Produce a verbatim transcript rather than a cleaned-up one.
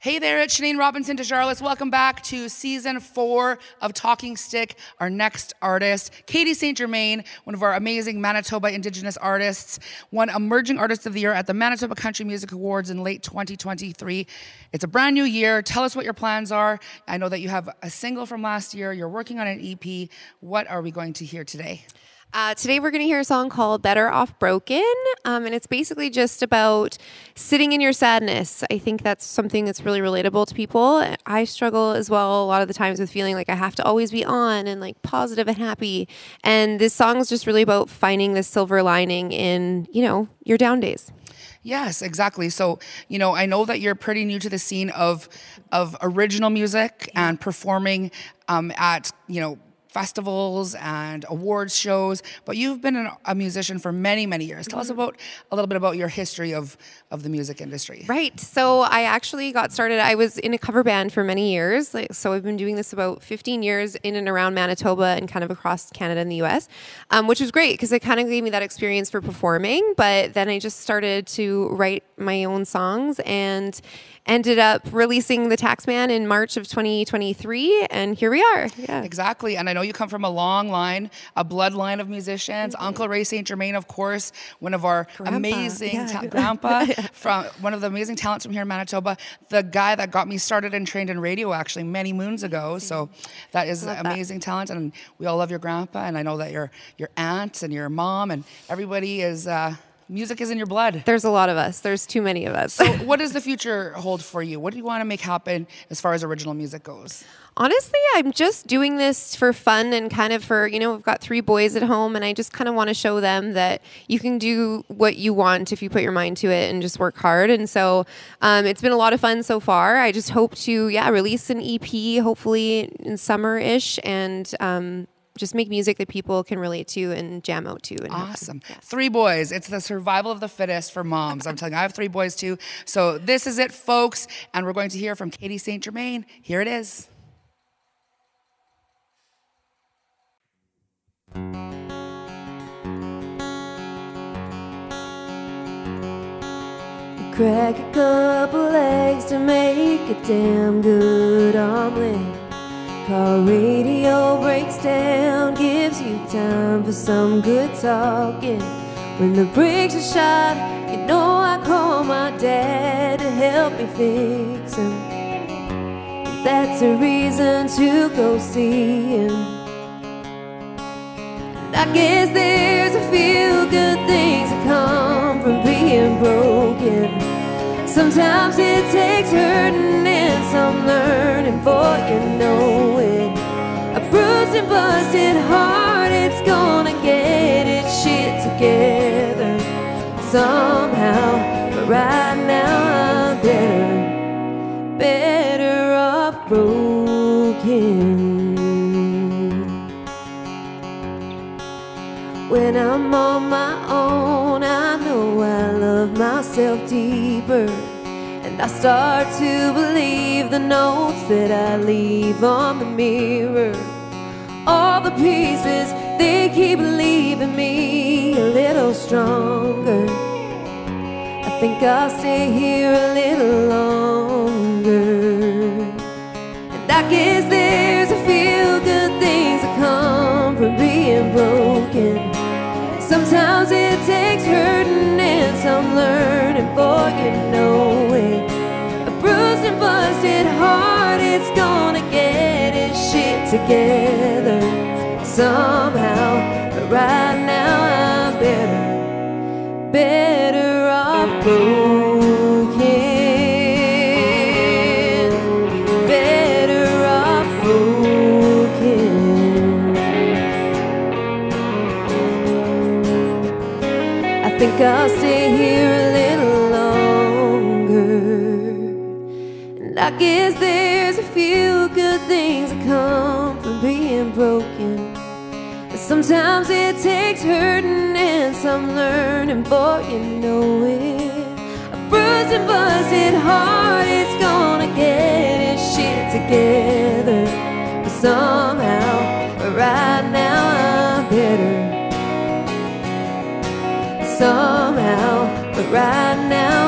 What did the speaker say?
Hey there, it's Shaneen Robinson-Desjarlais. Welcome back to season four of Talking Stick. Our next artist, Catie Saint Germain, one of our amazing Manitoba Indigenous artists, won Emerging Artist of the Year at the Manitoba Country Music Awards in late twenty twenty-three. It's a brand new year. Tell us what your plans are. I know that you have a single from last year. You're working on an E P. What are we going to hear today? Uh, today we're going to hear a song called Better Off Broken, um, and it's basically just about sitting in your sadness. I think that's something that's really relatable to people. I struggle as well a lot of the times with feeling like I have to always be on and like positive and happy. And this song is just really about finding the silver lining in, you know, your down days. Yes, exactly. So, you know, I know that you're pretty new to the scene of, of original music and performing um, at, you know, festivals and awards shows, but you've been an, a musician for many, many years. Tell us about a little bit about your history of, of the music industry. Right. So I actually got started. I was in a cover band for many years. Like, so I've been doing this about fifteen years in and around Manitoba and kind of across Canada and the U S, um, which was great because it kind of gave me that experience for performing. But then I just started to write my own songs and ended up releasing The Taxman in March of twenty twenty-three. And here we are. Yeah, exactly. And I know you come from a long line, a bloodline of musicians. Mm-hmm. Uncle Ray Saint Germain, of course, one of our grandpa. amazing yeah. grandpa from one of the amazing talents from here in Manitoba. The guy that got me started and trained in radio, actually, many moons ago. Mm-hmm. So that is amazing that. talent, and we all love your grandpa. And I know that your your aunt and your mom and everybody is. Uh, Music is in your blood. There's a lot of us. There's too many of us. So what does the future hold for you? What do you want to make happen as far as original music goes? Honestly, I'm just doing this for fun and kind of for, you know, I've got three boys at home and I just kind of want to show them that you can do what you want if you put your mind to it and just work hard. And so um, it's been a lot of fun so far. I just hope to, yeah, release an E P hopefully in summer-ish and, um, just make music that people can relate to and jam out to. And awesome. Yes. Three boys. It's the survival of the fittest for moms. I'm telling you, I have three boys too. So this is it, folks. And we're going to hear from Catie Saint Germain. Here it is. Crack a couple eggs to make a damn good omelet. Car radio breaks down, gives you time for some good talking. When the brakes are shot, you know I call my dad to help me fix him. That's a reason to go see him. And I guess there's a few good things that come from being broken. Sometimes it takes hurting and some learning for you know. Bruised and busted heart, it's gonna get its shit together somehow. But right now I'm better, better off broken. When I'm on my own, I know I love myself deeper. And I start to believe the notes that I leave on the mirror. All the pieces, they keep leaving me a little stronger. I think I'll stay here a little longer. And I guess there's a few good things that come from being broken. Sometimes it takes hurting and some learning for you know it. A bruised and busted heart, it's gonna get its shit together somehow, but right now I'm better, better off broken, better off broken. I think I'll stay here a little longer, and I guess there's a few good things that come from being broken. Sometimes it takes hurting and some learning for you know it. A bruised and busted heart, it's gonna get its shit together but somehow, but right now I'm better. Somehow, but right now